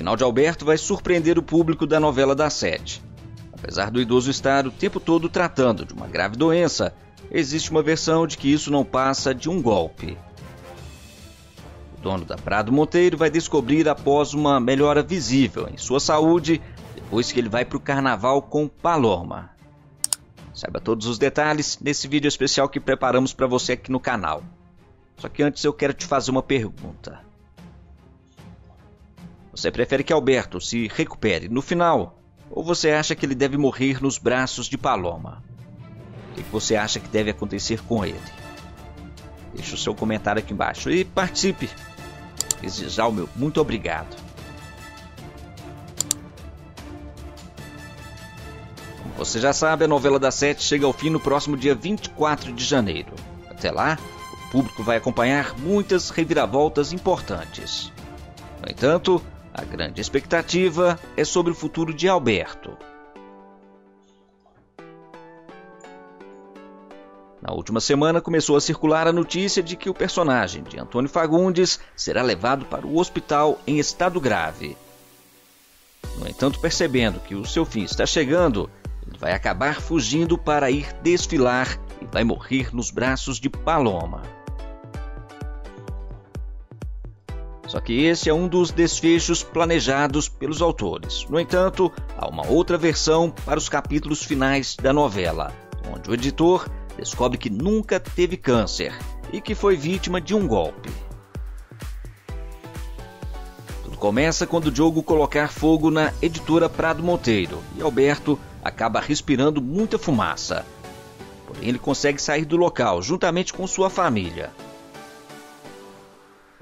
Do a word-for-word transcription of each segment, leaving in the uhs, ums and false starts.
final de Alberto vai surpreender o público da novela das sete. Apesar do idoso estar o tempo todo tratando de uma grave doença, existe uma versão de que isso não passa de um golpe. O dono da Prado Monteiro vai descobrir após uma melhora visível em sua saúde, depois que ele vai para o carnaval com Paloma. Saiba todos os detalhes nesse vídeo especial que preparamos para você aqui no canal. Só que antes eu quero te fazer uma pergunta. Você prefere que Alberto se recupere no final, ou você acha que ele deve morrer nos braços de Paloma? O que você acha que deve acontecer com ele? Deixe o seu comentário aqui embaixo e participe. Desejar o meu muito obrigado. Como você já sabe, a novela das sete chega ao fim no próximo dia vinte e quatro de janeiro. Até lá, o público vai acompanhar muitas reviravoltas importantes. No entanto, a grande expectativa é sobre o futuro de Alberto. Na última semana, começou a circular a notícia de que o personagem de Antônio Fagundes será levado para o hospital em estado grave. No entanto, percebendo que o seu fim está chegando, ele vai acabar fugindo para ir desfilar e vai morrer nos braços de Paloma. Só que esse é um dos desfechos planejados pelos autores. No entanto, há uma outra versão para os capítulos finais da novela, onde o editor descobre que nunca teve câncer e que foi vítima de um golpe. Tudo começa quando Diogo colocar fogo na editora Prado Monteiro e Alberto acaba respirando muita fumaça. Porém, ele consegue sair do local juntamente com sua família.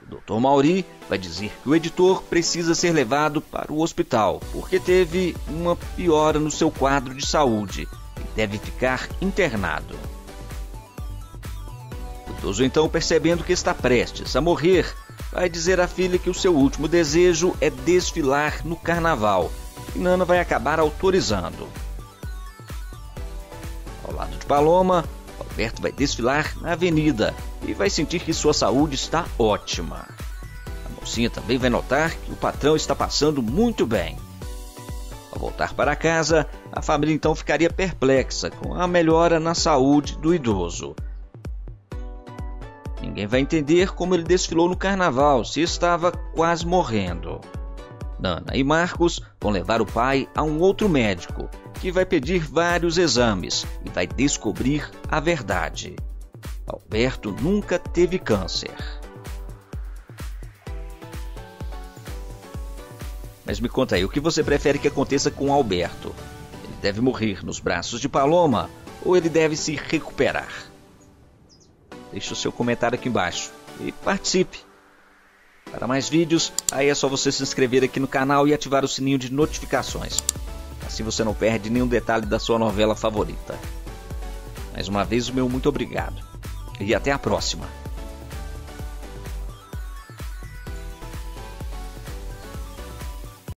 doutor Mauri vai dizer que o editor precisa ser levado para o hospital porque teve uma piora no seu quadro de saúde e deve ficar internado. O idoso, então, percebendo que está prestes a morrer, vai dizer à filha que o seu último desejo é desfilar no carnaval e Nana vai acabar autorizando. Ao lado de Paloma, Alberto vai desfilar na avenida e vai sentir que sua saúde está ótima. A mocinha também vai notar que o patrão está passando muito bem. Ao voltar para casa, a família então ficaria perplexa com a melhora na saúde do idoso. Ninguém vai entender como ele desfilou no carnaval, se estava quase morrendo. Nana e Marcos vão levar o pai a um outro médico, que vai pedir vários exames e vai descobrir a verdade. Alberto nunca teve câncer. Mas me conta aí, o que você prefere que aconteça com Alberto? Ele deve morrer nos braços de Paloma ou ele deve se recuperar? Deixe o seu comentário aqui embaixo e participe! Para mais vídeos, aí é só você se inscrever aqui no canal e ativar o sininho de notificações. Assim você não perde nenhum detalhe da sua novela favorita. Mais uma vez, o meu muito obrigado. E até a próxima.